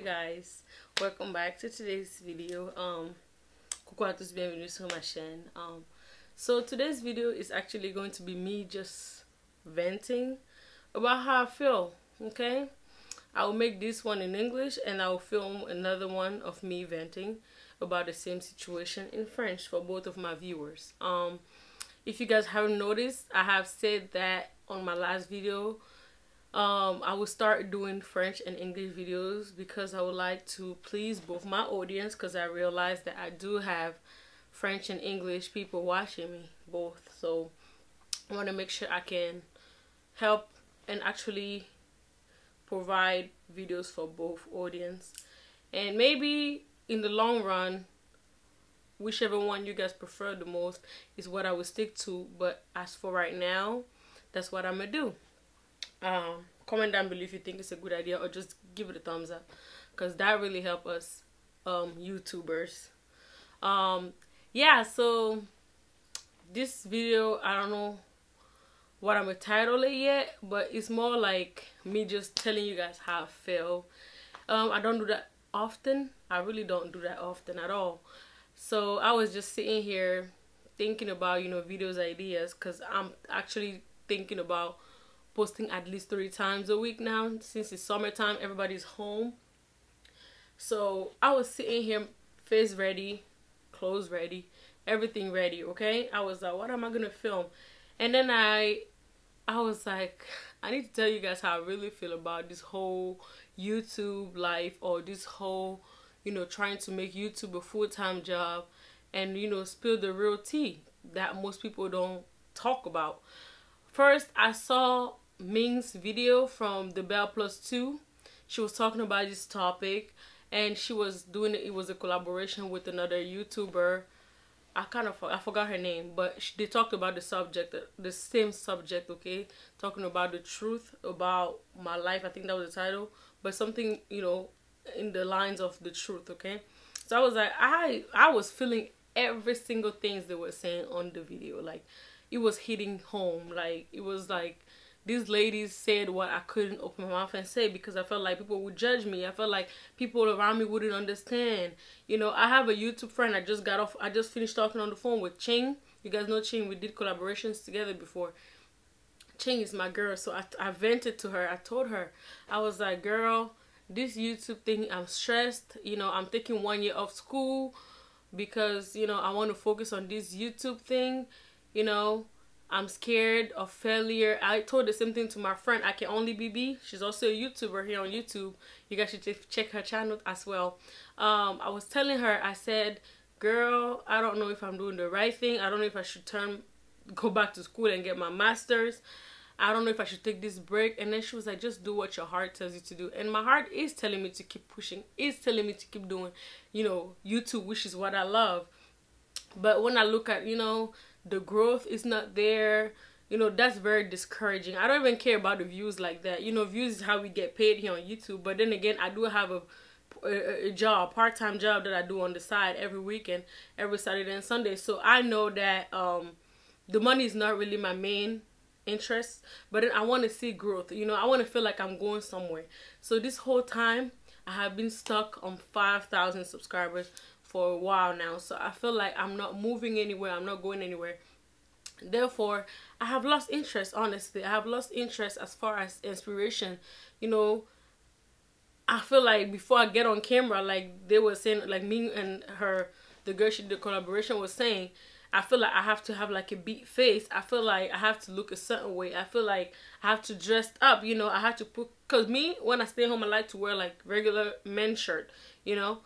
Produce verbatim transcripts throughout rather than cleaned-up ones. you guys, welcome back to today's video. Um kukuatus, bienvenue sur ma chaîne. Um so today's video is actually going to be me just venting about how I feel. Okay, I will make this one in English and I will film another one of me venting about the same situation in French for both of my viewers. Um if you guys haven't noticed, I have said that on my last video. Um, I will start doing French and English videos because I would like to please both my audience, because I realize that I do have French and English people watching me both. So I want to make sure I can help and actually provide videos for both audience. And maybe in the long run, whichever one you guys prefer the most is what I will stick to. But as for right now, that's what I'm going to do. Um, comment down below if you think it's a good idea, or just give it a thumbs up, because that really helps us um, YouTubers. Um, yeah, so this video, I don't know what I'm gonna title it yet, but it's more like me just telling you guys how I feel. Um, I don't do that often. I really don't do that often at all. So I was just sitting here thinking about, you know, videos ideas, because I'm actually thinking about posting at least three times a week now. Since it's summertime, everybody's home. So I was sitting here, face ready, clothes ready, everything ready. Okay, I was like, what am I gonna film? And then I I was like, I need to tell you guys how I really feel about this whole YouTube life, or this whole, you know, trying to make YouTube a full-time job, and, you know, spill the real tea that most people don't talk about. First, I saw Ming's video from The Bell Plus Two. She was talking about this topic, and she was doing it. It was a collaboration with another YouTuber. I kind of I forgot her name, but she, they talked about the subject, the same subject. Okay, talking about the truth about my life. I think that was the title, but something, you know, in the lines of the truth. Okay, so I was like, I I was feeling every single thing they were saying on the video, like. It was hitting home. Like, it was like these ladies said what I couldn't open my mouth and say, because I felt like people would judge me. I felt like people around me wouldn't understand. You know, I have a YouTube friend. I just got off. I just finished talking on the phone with Ching. You guys know Ching. We did collaborations together before. Ching is my girl. So I, I vented to her. I told her. I was like, girl, this YouTube thing, I'm stressed. You know, I'm taking one year off school because, you know, I want to focus on this YouTube thing. You know, I'm scared of failure. I told the same thing to my friend. I can only B B. She's also a YouTuber here on YouTube. You guys should check her channel as well. Um, I was telling her, I said, girl, I don't know if I'm doing the right thing. I don't know if I should turn, go back to school and get my master's. I don't know if I should take this break. And then she was like, just do what your heart tells you to do. And my heart is telling me to keep pushing. It's telling me to keep doing, you know, YouTube, which is what I love. But when I look at, you know, the growth is not there, you know, that's very discouraging. I don't even care about the views like that. You know, views is how we get paid here on YouTube. But then again, I do have a, a, a job, part-time job that I do on the side every weekend, every Saturday and Sunday. So I know that um, the money is not really my main interest. But then I want to see growth. You know, I want to feel like I'm going somewhere. So this whole time, I have been stuck on five thousand subscribers for a while now. So I feel like I'm not moving anywhere. I'm not going anywhere. Therefore, I have lost interest, honestly. I have lost interest as far as inspiration. You know, I feel like before I get on camera, like they were saying, like me and her, the girl she did the collaboration was saying, I feel like I have to have like a beat face. I feel like I have to look a certain way. I feel like I have to dress up. You know, I have to put, because me, when I stay home, I like to wear like regular men's shirt, you know.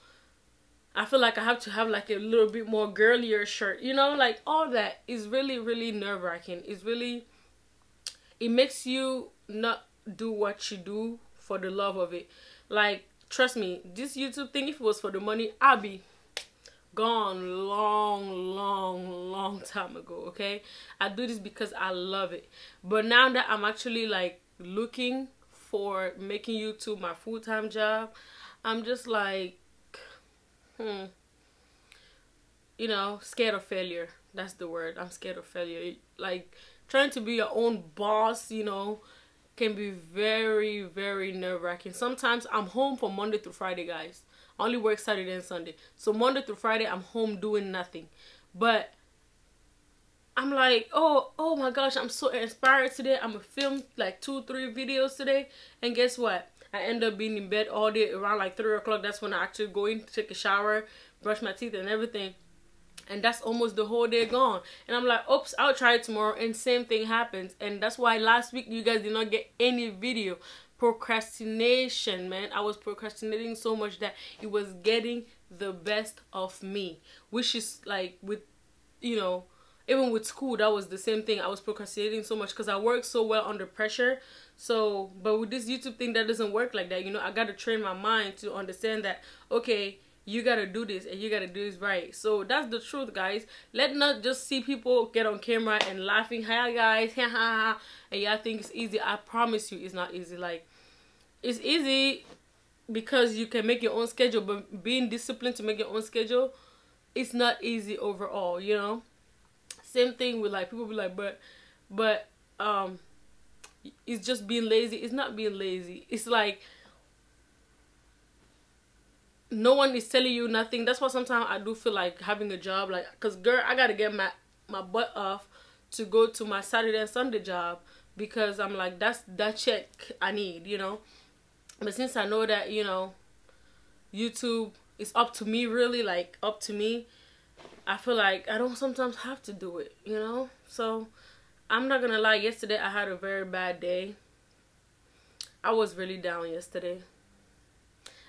I feel like I have to have like a little bit more girlier shirt, you know, like all that is really, really nerve-wracking. It's really, it makes you not do what you do for the love of it. Like, trust me, this YouTube thing, if it was for the money, I'd be gone long, long, long time ago, okay? I do this because I love it. But now that I'm actually like looking for making YouTube my full-time job, I'm just like, Hmm. you know, scared of failure. That's the word. I'm scared of failure. Like, trying to be your own boss, you know, can be very, very nerve-wracking. Sometimes I'm home from Monday through Friday, guys. I only work Saturday and Sunday. So Monday through Friday, I'm home doing nothing. But I'm like, oh, oh my gosh, I'm so inspired today. I'm gonna film like two, three videos today. And guess what? I end up being in bed all day around like three o'clock. That's when I actually go in, take a shower, brush my teeth and everything. And that's almost the whole day gone. And I'm like, oops, I'll try it tomorrow. And same thing happens. And that's why last week you guys did not get any video. Procrastination, man. I was procrastinating so much that it was getting the best of me. Which is like with, you know, even with school, that was the same thing. I was procrastinating so much because I worked so well under pressure. So, but with this YouTube thing, that doesn't work like that. You know, I got to train my mind to understand that, okay, you gotta do this and you gotta do this right. So that's the truth, guys. Let not just see people get on camera and laughing, hi guys, ha ha, and y'all think it's easy. I promise you, it's not easy. Like, it's easy because you can make your own schedule, but being disciplined to make your own schedule, it's not easy overall. You know, same thing with like people be like, but, but um, it's just being lazy. It's not being lazy. It's like, no one is telling you nothing. That's why sometimes I do feel like having a job, like, because girl, I gotta get my my butt off to go to my Saturday and Sunday job, because I'm like, that's that check I need, you know. But since I know that, you know, YouTube is up to me, really, like up to me, I feel like I don't sometimes have to do it, you know. So I'm not gonna lie, yesterday I had a very bad day. I was really down yesterday.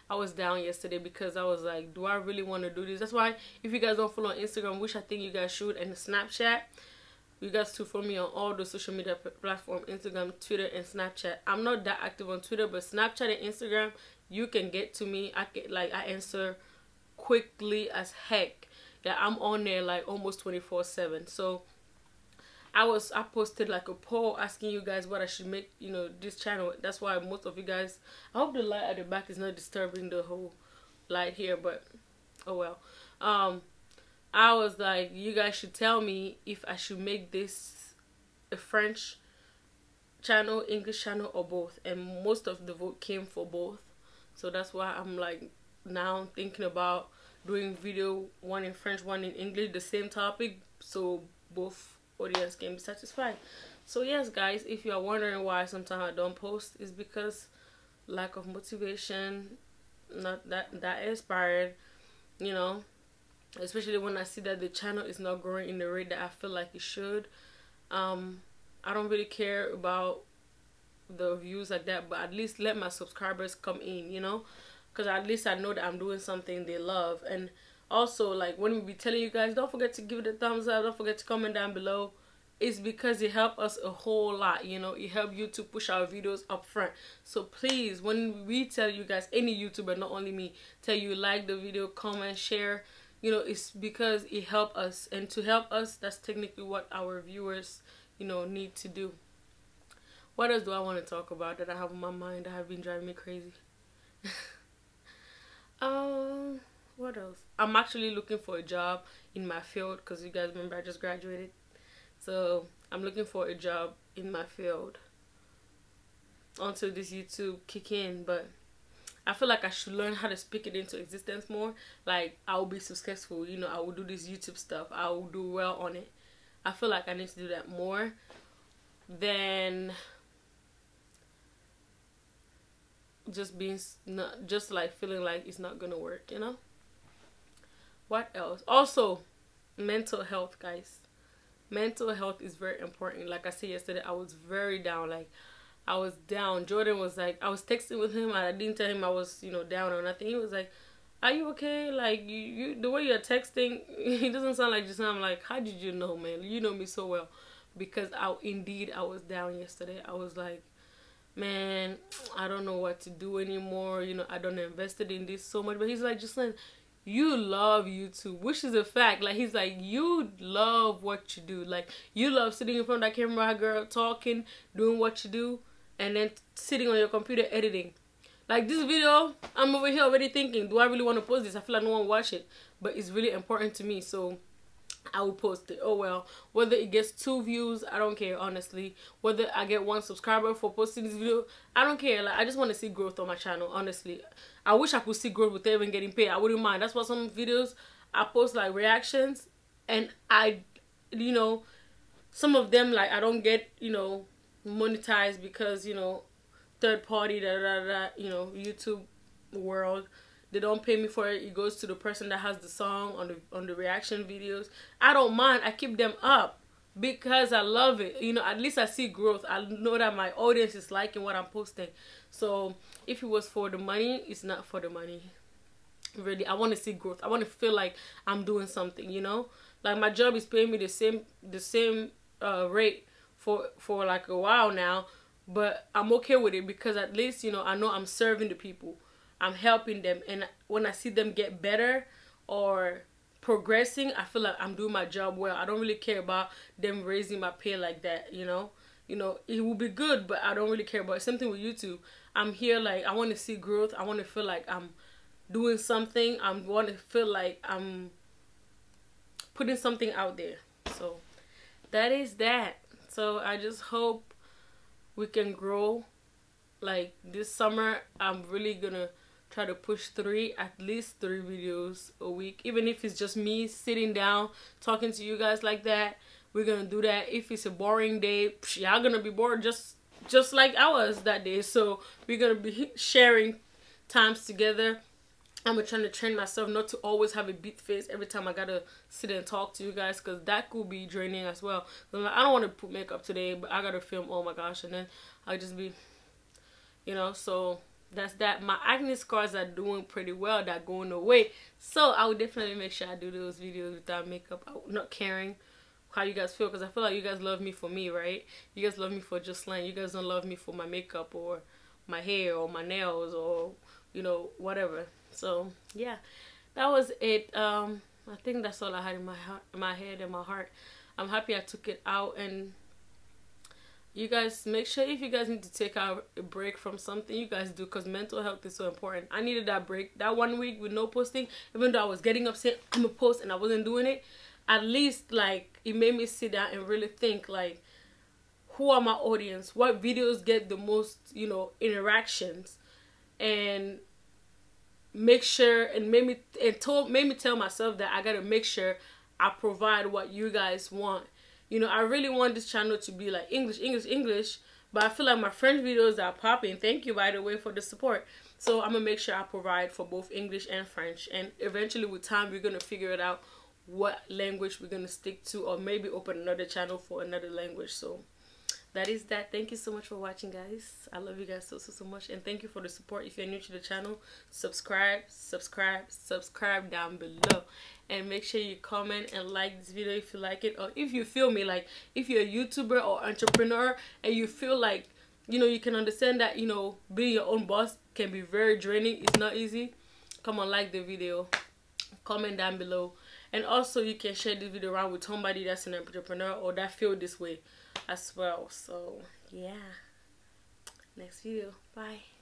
I was down yesterday because I was like, do I really want to do this? That's why if you guys don't follow on Instagram, which I think you guys should, and Snapchat, you guys to follow me on all the social media platforms, Instagram, Twitter, and Snapchat. I'm not that active on Twitter, but Snapchat and Instagram, you can get to me. I get, like, I answer quickly as heck. Yeah, I'm on there like almost twenty-four seven. So I was, I posted like a poll asking you guys what I should make, you know, this channel. That's why most of you guys, I hope the light at the back is not disturbing the whole light here, but oh well. Um, I was like, you guys should tell me if I should make this a French channel, English channel, or both. And most of the vote came for both. So that's why I'm like now thinking about doing video, one in French, one in English, the same topic. So both audience can be satisfied. So yes, guys, if you are wondering why sometimes I don't post, it's because lack of motivation, not that that inspired, you know, especially when I see that the channel is not growing in the rate that I feel like it should. um I don't really care about the views like that, but at least let my subscribers come in, you know, because at least I know that I'm doing something they love. And also, like, when we be telling you guys, don't forget to give it a thumbs up, don't forget to comment down below, it's because it helped us a whole lot, you know. It helped you to push our videos up front. So please, when we tell you guys, any YouTuber, not only me, tell you like the video, comment, share, you know, it's because it helped us. And to help us, that's technically what our viewers, you know, need to do. What else do I want to talk about that I have in my mind that have been driving me crazy? um... What else? I'm actually looking for a job in my field, because you guys remember I just graduated. So I'm looking for a job in my field until this YouTube kick in. But I feel like I should learn how to speak it into existence more. Like, I'll be successful, you know, I will do this YouTube stuff, I will do well on it. I feel like I need to do that more. Then just being not just like feeling like it's not gonna work, you know. What else? Also, mental health, guys. Mental health is very important. Like I said yesterday, I was very down. Like, I was down. Jordan was like, I was texting with him and I didn't tell him I was, you know, down or nothing. He was like, are you okay? Like, you, you the way you're texting, it doesn't sound like just now. I'm like, how did you know, man? You know me so well. Because I indeed I was down yesterday. I was like, man, I don't know what to do anymore. You know, I don't invested in this so much. But he's like, just like, you love YouTube, which is a fact. Like, he's like, you love what you do. Like, you love sitting in front of that camera, girl, talking, doing what you do, and then sitting on your computer editing. Like, this video, I'm over here already thinking, do I really want to post this? I feel like no one watch it. But it's really important to me. So I will post it. Oh well, whether it gets two views, I don't care, honestly. Whether I get one subscriber for posting this video, I don't care. Like, I just want to see growth on my channel, honestly. I wish I could see growth without even getting paid. I wouldn't mind. That's why some videos I post, like, reactions, and I, you know, some of them, like, I don't get, you know, monetized because, you know, third party, da da da, you know, YouTube world. They don't pay me for it. It goes to the person that has the song on the on the reaction videos. I don't mind. I keep them up because I love it. You know, at least I see growth. I know that my audience is liking what I'm posting. So if it was for the money, it's not for the money. Really, I want to see growth. I want to feel like I'm doing something. You know, like my job is paying me the same the same uh, rate for for like a while now, but I'm okay with it because at least, you know, I know I'm serving the people. I'm helping them, and when I see them get better or progressing, I feel like I'm doing my job well. I don't really care about them raising my pay like that, you know. You know, it will be good, but I don't really care about it. Same thing with YouTube. I'm here, like, I want to see growth. I want to feel like I'm doing something. I want to feel like I'm putting something out there. So that is that. So I just hope we can grow. Like, this summer, I'm really gonna try to push three, at least three videos a week. Even if it's just me sitting down, talking to you guys like that, we're gonna do that. If it's a boring day, y'all gonna be bored just, just like I was that day. So we're gonna be sharing times together. I'm trying to train myself not to always have a beat face every time I gotta sit and talk to you guys, because that could be draining as well. I'm like, I don't want to put makeup today, but I gotta film, oh my gosh, and then I'll just be... You know, so that's that. My acne scars are doing pretty well. They're going away. So I would definitely make sure I do those videos without makeup. I'm not caring how you guys feel, because I feel like you guys love me for me, right? You guys love me for just slang. You guys don't love me for my makeup or my hair or my nails or, you know, whatever. So, yeah, that was it. Um, I think that's all I had in my, heart, my head and my heart. I'm happy I took it out, and... You guys, make sure if you guys need to take out a break from something, you guys do, because mental health is so important. I needed that break. That one week with no posting, even though I was getting upset, I'm a post and I wasn't doing it. At least, like, it made me sit down and really think, like, who are my audience? What videos get the most, you know, interactions? And make sure, and made me, and told, made me tell myself that I gotta make sure I provide what you guys want. You know, I really want this channel to be like English, English, English. But I feel like my French videos are popping. Thank you, by the way, for the support. So I'm going to make sure I provide for both English and French. And eventually with time, we're going to figure it out what language we're going to stick to. Or maybe open another channel for another language. So that is that. Thank you so much for watching, guys. I love you guys so, so, so much. And thank you for the support. If you're new to the channel, subscribe, subscribe, subscribe down below. And make sure you comment and like this video if you like it. Or if you feel me, like, if you're a YouTuber or entrepreneur and you feel like, you know, you can understand that, you know, being your own boss can be very draining. It's not easy. Come on, like the video. Comment down below. And also, you can share this video around with somebody that's an entrepreneur or that feel this way as well. So, yeah. Next video. Bye.